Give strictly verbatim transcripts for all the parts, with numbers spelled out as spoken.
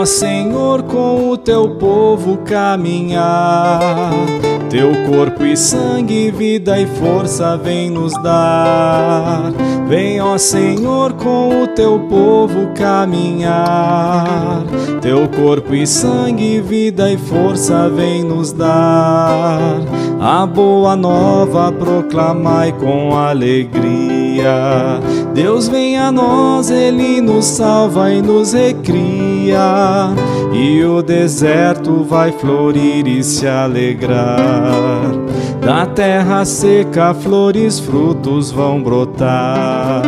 ó Senhor, com o teu povo caminhar. Teu corpo e sangue, vida e força vem nos dar. Vem, ó Senhor, com o teu povo caminhar. Teu corpo e sangue, vida e força vem nos dar. A boa nova proclamai com alegria. Deus vem a nós, Ele nos salva e nos recria. E o deserto vai florir e se alegrar. Da terra seca flores, frutos vão brotar.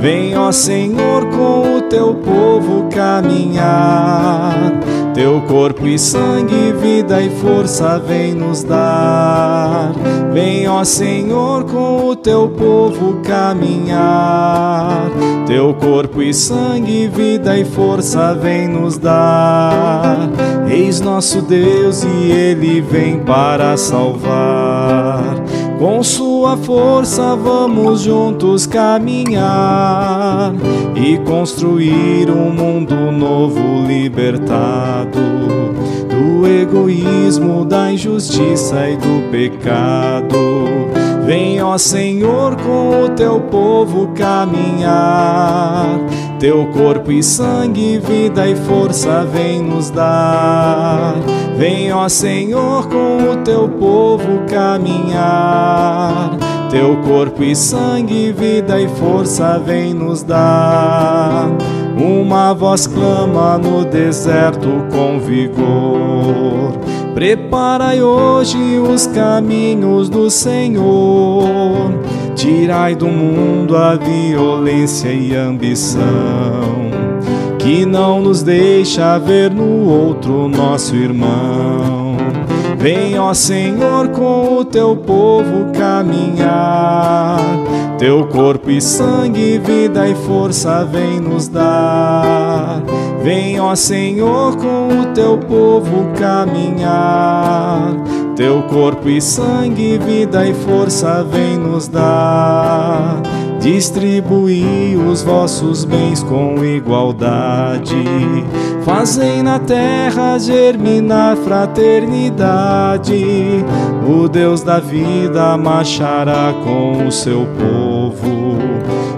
Vem, ó Senhor, com o teu povo caminhar. Teu corpo e sangue, vida e força vem nos dar. Vem, ó Senhor, com o teu povo caminhar. Teu corpo e sangue, vida e força vem nos dar. Eis nosso Deus e Ele vem para salvar. Com sua força vamos juntos caminhar e construir um mundo novo libertado do egoísmo, da injustiça e do pecado. Vem, ó Senhor, com o teu povo caminhar. Teu corpo e sangue, vida e força vem nos dar. Vem, ó Senhor, com o teu povo caminhar. Teu corpo e sangue, vida e força vem nos dar. Uma voz clama no deserto com vigor: preparai hoje os caminhos do Senhor. Tirai do mundo a violência e ambição, que não nos deixa ver no outro nosso irmão. Vem, ó Senhor, com o teu povo caminhar. Teu corpo e sangue, vida e força vem nos dar. Vem, ó Senhor, com o teu povo caminhar. Teu corpo e sangue, vida e força vem nos dar. Distribuí os vossos bens com igualdade. Fazei na terra germinar fraternidade. O Deus da vida marchará com o seu povo,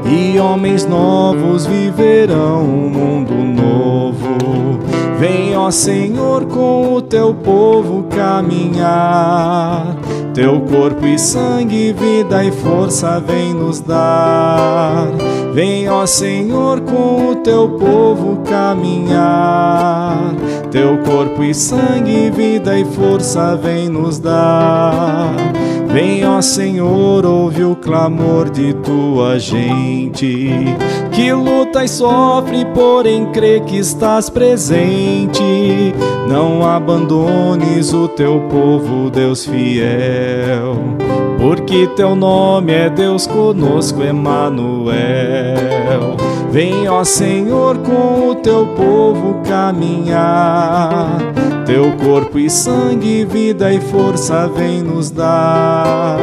e homens novos viverão um mundo novo. Vem, ó Senhor, com o teu povo caminhar. Teu corpo e sangue, vida e força vem nos dar. Vem, ó Senhor, com o teu povo caminhar. Teu corpo e sangue, vida e força vem nos dar. Vem, ó Senhor, ouve o clamor de tua gente, que luta e sofre, porém crê que estás presente. Não abandones o teu povo, Deus fiel, porque teu nome é Deus conosco, Emanuel. Vem, ó Senhor, com o teu povo caminhar. Teu corpo e sangue, vida e força vem nos dar.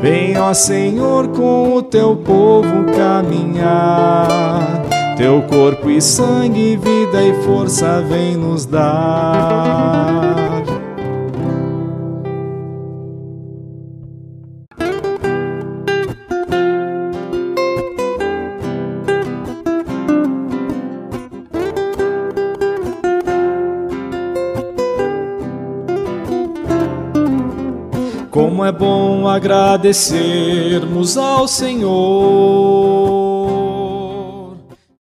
Vem, ó Senhor, com o teu povo caminhar. Teu corpo e sangue, vida e força vem nos dar. Como é bom agradecermos ao Senhor.